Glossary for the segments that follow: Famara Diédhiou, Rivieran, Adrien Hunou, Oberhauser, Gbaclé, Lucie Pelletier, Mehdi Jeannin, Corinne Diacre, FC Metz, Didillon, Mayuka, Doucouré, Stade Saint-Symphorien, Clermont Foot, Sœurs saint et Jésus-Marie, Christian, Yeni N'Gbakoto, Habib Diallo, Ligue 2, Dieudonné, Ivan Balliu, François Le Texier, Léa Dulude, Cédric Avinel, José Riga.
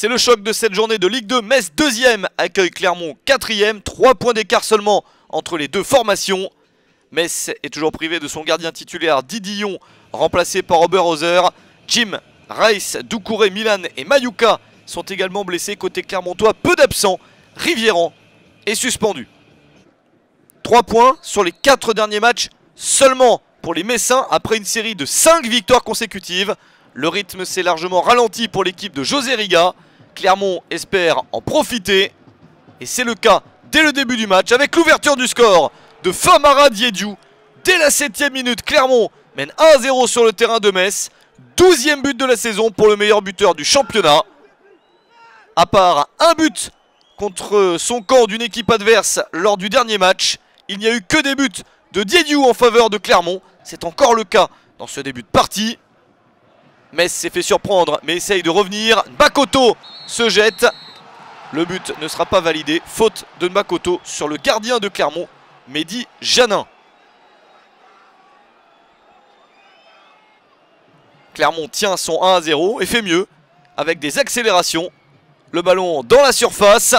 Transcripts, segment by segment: C'est le choc de cette journée de Ligue 2. Metz 2e accueille Clermont 4e. 3 points d'écart seulement entre les deux formations. Metz est toujours privé de son gardien titulaire Didillon, remplacé par Oberhauser. Jim, Rice, Doucouré, Milan et Mayuka sont également blessés. Côté clermontois, peu d'absents. Rivieran est suspendu. 3 points sur les 4 derniers matchs seulement pour les Messins après une série de 5 victoires consécutives. Le rythme s'est largement ralenti pour l'équipe de José Riga. Clermont espère en profiter. Et c'est le cas dès le début du match avec l'ouverture du score de Famara Diédhiou. Dès la 7e minute, Clermont mène 1-0 sur le terrain de Metz. 12e but de la saison pour le meilleur buteur du championnat. À part un but contre son camp d'une équipe adverse lors du dernier match, il n'y a eu que des buts de Diédhiou en faveur de Clermont. C'est encore le cas dans ce début de partie. Metz s'est fait surprendre mais essaye de revenir. N'Gbakoto se jette. Le but ne sera pas validé. Faute de N'Gbakoto sur le gardien de Clermont, Mehdi Jeannin. Clermont tient son 1-0 et fait mieux avec des accélérations. Le ballon dans la surface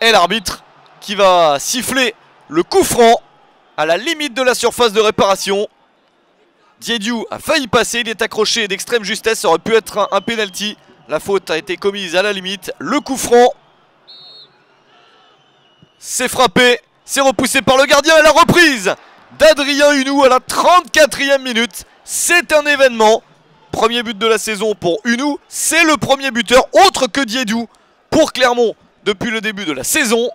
et l'arbitre qui va siffler le coup franc à la limite de la surface de réparation. Diédhiou a failli passer, il est accroché d'extrême justesse, ça aurait pu être un pénalty. La faute a été commise à la limite, le coup franc. C'est frappé, c'est repoussé par le gardien et la reprise d'Adrien Hunou à la 34e minute. C'est un événement. Premier but de la saison pour Hunou, c'est le premier buteur autre que Diédhiou pour Clermont depuis le début de la saison.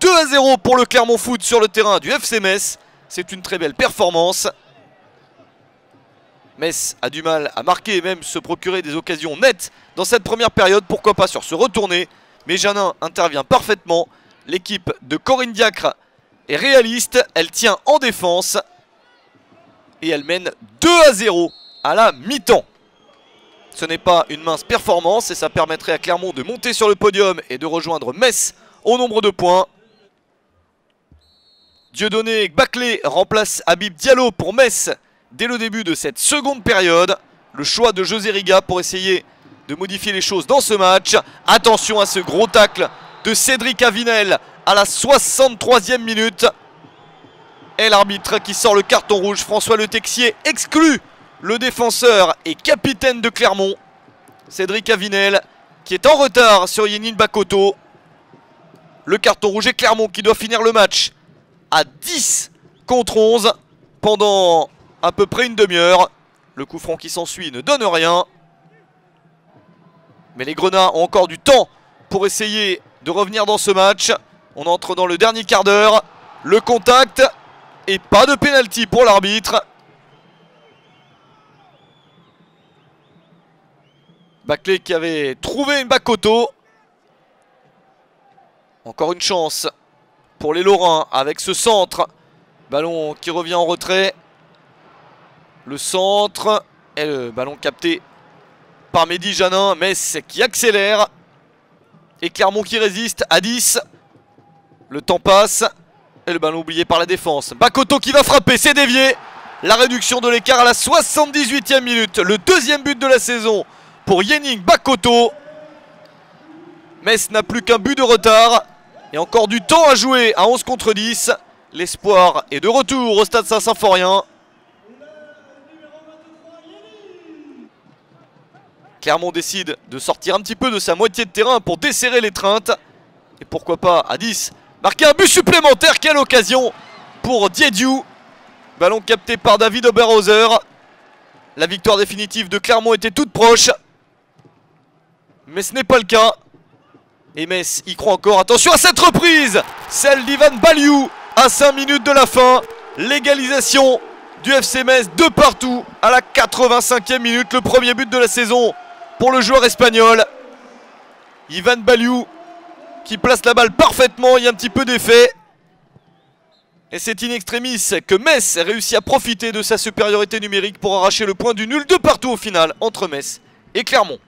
2-0 pour le Clermont Foot sur le terrain du FC Metz. C'est une très belle performance. Metz a du mal à marquer et même se procurer des occasions nettes dans cette première période. Pourquoi pas sur ce retourné. Mais Jeannin intervient parfaitement. L'équipe de Corinne Diacre est réaliste. Elle tient en défense. Et elle mène 2-0 à la mi-temps. Ce n'est pas une mince performance et ça permettrait à Clermont de monter sur le podium et de rejoindre Metz au nombre de points. Dieudonné et Gbaclé remplace Habib Diallo pour Metz dès le début de cette seconde période. Le choix de José Riga pour essayer de modifier les choses dans ce match. Attention à ce gros tacle de Cédric Avinel à la 63e minute. Et l'arbitre qui sort le carton rouge, François Le Texier, exclut le défenseur et capitaine de Clermont, Cédric Avinel, qui est en retard sur Yeni N'Gbakoto. Le carton rouge et Clermont qui doit finir le match à 10 contre 11 pendant à peu près une demi-heure. Le coup franc qui s'ensuit ne donne rien. Mais les Grenats ont encore du temps pour essayer de revenir dans ce match. On entre dans le dernier quart d'heure. Le contact et pas de pénalty pour l'arbitre. Gbaclé qui avait trouvé N'Gbakoto. Encore une chance pour les Lorrains avec ce centre. Ballon qui revient en retrait. Le centre et le ballon capté par Mehdi Jeannin. Metz qui accélère. Et Clermont qui résiste à 10. Le temps passe. Et le ballon oublié par la défense. N'Gbakoto qui va frapper, c'est dévié. La réduction de l'écart à la 78e minute. Le deuxième but de la saison pour Yeni N'Gbakoto. Metz n'a plus qu'un but de retard et encore du temps à jouer à 11 contre 10. L'espoir est de retour au stade Saint-Symphorien. Clermont décide de sortir un petit peu de sa moitié de terrain pour desserrer l'étreinte. Et pourquoi pas à 10 marquer un but supplémentaire. Quelle occasion pour Diédhiou. Ballon capté par David Oberhauser. La victoire définitive de Clermont était toute proche. Mais ce n'est pas le cas. Et Metz y croit encore. Attention à cette reprise, celle d'Ivan Balliu à 5 minutes de la fin. L'égalisation du FC Metz de partout à la 85e minute. Le premier but de la saison pour le joueur espagnol. Ivan Balliu qui place la balle parfaitement. Il y a un petit peu d'effet. Et c'est in extremis que Metz réussit à profiter de sa supériorité numérique pour arracher le point du nul de partout au final entre Metz et Clermont.